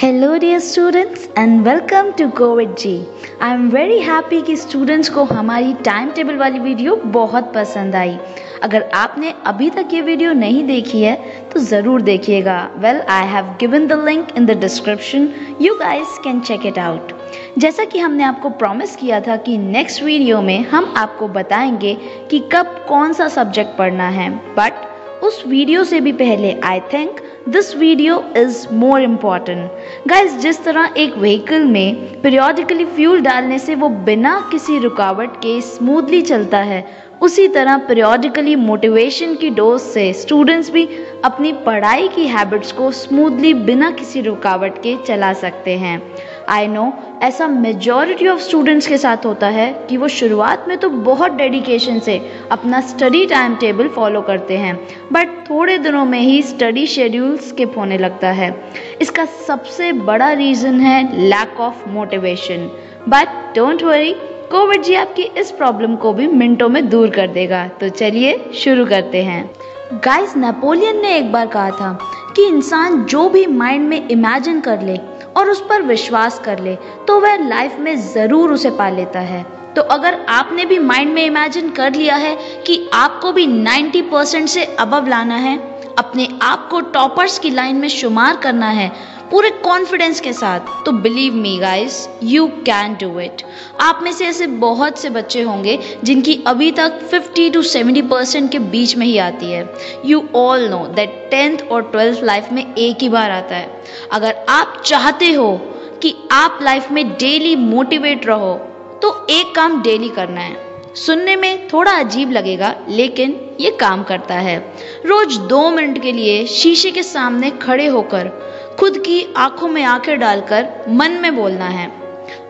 Hello dear students and welcome to KoVidG। I am very happy कि students को हमारी time table वाली video बहुत पसंद आई। अगर आपने अभी तक ये वीडियो नहीं देखी है तो ज़रूर देखिएगा। Well I have given the link in the description, you guys can check it out. जैसा कि हमने आपको प्रॉमिस किया था कि नेक्स्ट वीडियो में हम आपको बताएंगे कि कब कौन सा सब्जेक्ट पढ़ना है, बट उस वीडियो से भी पहले I think this video is more important. Guys, जिस तरह एक व्हीकल में पीरियडिकली फ्यूल डालने से वो बिना किसी रुकावट के स्मूथली चलता है, उसी तरह पीरियडिकली मोटिवेशन की डोज से स्टूडेंट्स भी अपनी पढ़ाई की हैबिट्स को स्मूथली बिना किसी रुकावट के चला सकते हैं। आई नो ऐसा मेजॉरिटी ऑफ स्टूडेंट्स के साथ होता है कि वो शुरुआत में तो बहुत डेडिकेशन से अपना स्टडी टाइम टेबल फॉलो करते हैं, बट थोड़े दिनों में ही स्टडी शेड्यूल स्किप होने लगता है। इसका सबसे बड़ा रीज़न है lack of motivation, but don't worry, KoVidG आपकी इस प्रॉब्लम को भी मिनटों में दूर कर देगा। तो चलिए शुरू करते हैं। गाइस, नेपोलियन ने एक बार कहा था कि इंसान जो भी माइंड में इमेजिन कर ले और उस पर विश्वास कर ले तो वह लाइफ में ज़रूर उसे पा लेता है। तो अगर आपने भी माइंड में इमेजिन कर लिया है कि आपको भी 90% से अबव लाना है, अपने आप को टॉपर्स की लाइन में शुमार करना है पूरे कॉन्फिडेंस के साथ, तो believe me guys, you can do it. आप में से ऐसे बहुत से बच्चे होंगे जिनकी अभी तक 50 to 70% के बीच में ही आती है। You all know that 10th और 12th लाइफ में एक ही बार आता है। अगर आप चाहते हो कि आप लाइफ में डेली मोटिवेट रहो तो एक काम डेली करना है। सुनने में थोड़ा अजीब लगेगा लेकिन ये काम करता है। रोज 2 मिनट के लिए शीशे के सामने खड़े होकर खुद की आंखों में आंखें डालकर मन में बोलना है,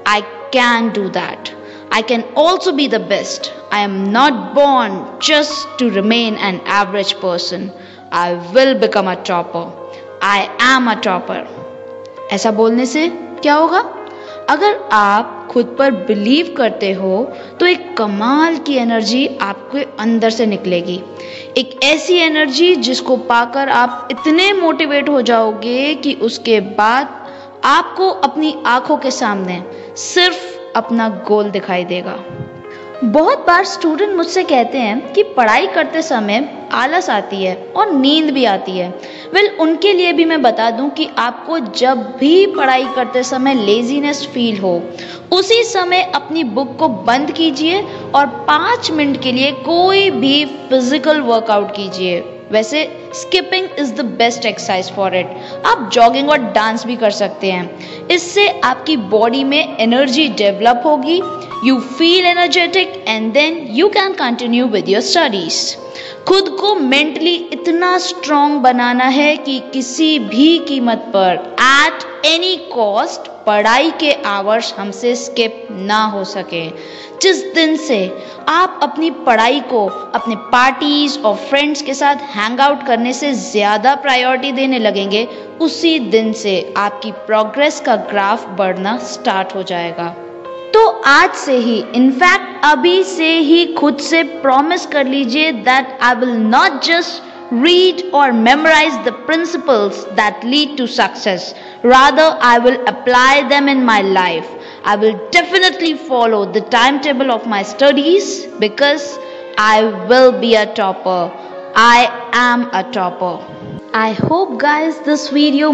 I can do that, I can also be the best, I am not born just to remain an average person, I will become a topper, I am a topper. ऐसा बोलने से क्या होगा? अगर आप खुद पर बिलीव करते हो तो एक कमाल की एनर्जी आपके अंदर से निकलेगी, एक ऐसी एनर्जी जिसको पाकर आप इतने मोटिवेट हो जाओगे कि उसके बाद आपको अपनी आंखों के सामने सिर्फ अपना गोल दिखाई देगा। बहुत बार स्टूडेंट मुझसे कहते हैं कि पढ़ाई करते समय आलस आती है और नींद भी आती है। वेल, उनके लिए भी मैं बता दूं कि आपको जब भी पढ़ाई करते समय लेजीनेस फील हो, उसी समय अपनी बुक को बंद कीजिए और 5 मिनट के लिए कोई भी फिजिकल वर्कआउट कीजिए। वैसे skipping is the best exercise for it. आप जॉगिंग और डांस भी कर सकते हैं, इससे आपकी बॉडी में एनर्जी डेवलप होगी, you feel energetic and then you can continue with your studies. खुद को मेंटली इतना स्ट्रॉन्ग बनाना है कि किसी भी कीमत पर एट एनी कॉस्ट पढ़ाई के आवर्स हमसे स्किप ना हो सके। जिस दिन से आप अपनी पढ़ाई को अपने पार्टीज और फ्रेंड्स के साथ हैंग आउट करने से ज़्यादा प्रायोरिटी देने लगेंगे, उसी दिन से आपकी प्रोग्रेस का ग्राफ बढ़ना स्टार्ट हो जाएगा। तो आज से ही, इनफैक्ट अभी से ही खुद से प्रॉमिस कर लीजिए that I will not just read और memorise the principles that lead to success, rather I will apply them in my life. I will definitely follow the time table of my studies because I will be a topper, I am a topper. I hope guys this video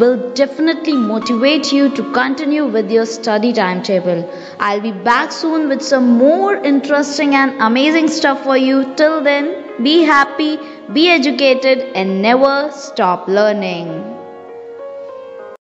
will definitely motivate you to continue with your study timetable. I'll be back soon with some more interesting and amazing stuff for you. Till then, be happy, be educated and never stop learning.